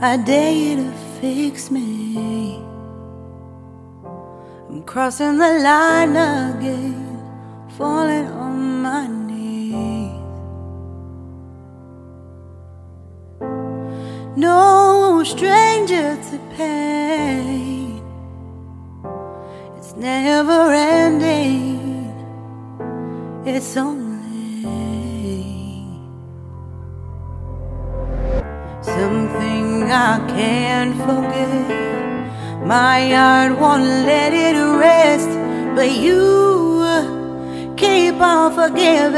I dare you to fix me. I'm crossing the line again, falling on my knees. No stranger to pain, it's never ending, it's only something I can't forget. My heart won't let it rest, but you keep on forgiving.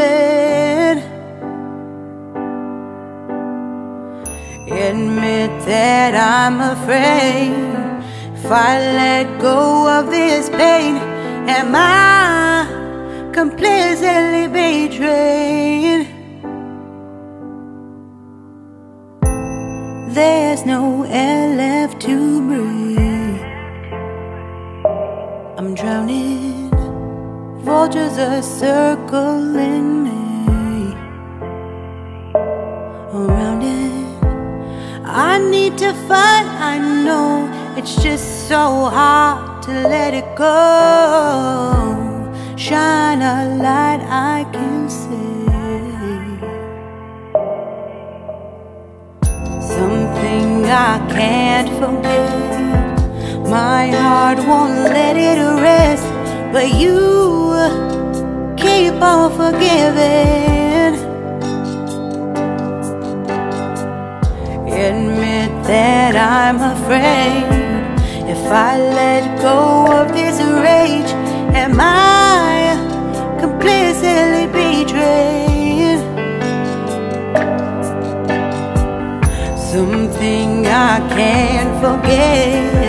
Admit that I'm afraid, if I let go of this pain, am I completely betrayed? There's no air left to breathe, I'm drowning, vultures are circling me. Around it, I need to fight, I know, it's just so hard to let it go. Shine a light I can see, something I can't forget. My heart won't let it rest, but you keep on forgiving. Admit that I'm afraid, if I let go of this rage, am I completely betrayed? Something I can't forget.